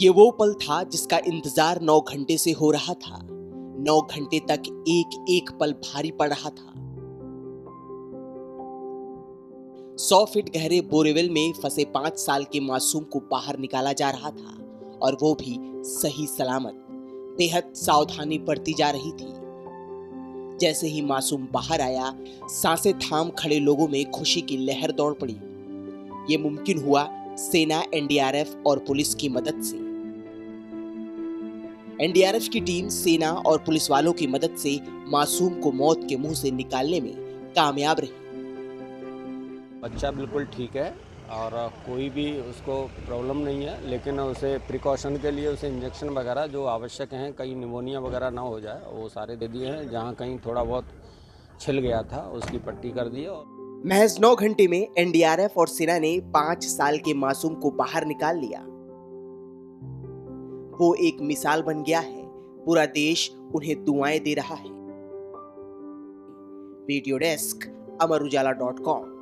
ये वो पल था जिसका इंतजार 9 घंटे से हो रहा था। 9 घंटे तक एक एक पल भारी पड़ रहा था। 100 फीट गहरे बोरेवेल में फंसे 5 साल के मासूम को बाहर निकाला जा रहा था, और वो भी सही सलामत। बेहद सावधानी बरती जा रही थी। जैसे ही मासूम बाहर आया, सांसें थाम खड़े लोगों में खुशी की लहर दौड़ पड़ी। ये मुमकिन हुआ सेना, एनडीआरएफ और पुलिस की मदद से। एनडीआरएफ की टीम सेना और पुलिस वालों की मदद से मासूम को मौत के मुंह से निकालने में कामयाब रही। बच्चा बिल्कुल ठीक है और कोई भी उसको प्रॉब्लम नहीं है, लेकिन उसे प्रिकॉशन के लिए उसे इंजेक्शन वगैरह जो आवश्यक हैं, कहीं निमोनिया वगैरह ना हो जाए, वो सारे दे दिए हैं। जहाँ कहीं थोड़ा बहुत छिल गया था उसकी पट्टी कर दी। और महज 9 घंटे में एनडीआरएफ और सेना ने 5 साल के मासूम को बाहर निकाल लिया। वो एक मिसाल बन गया है। पूरा देश उन्हें दुआएं दे रहा है। Video desk, Amar Ujala .com।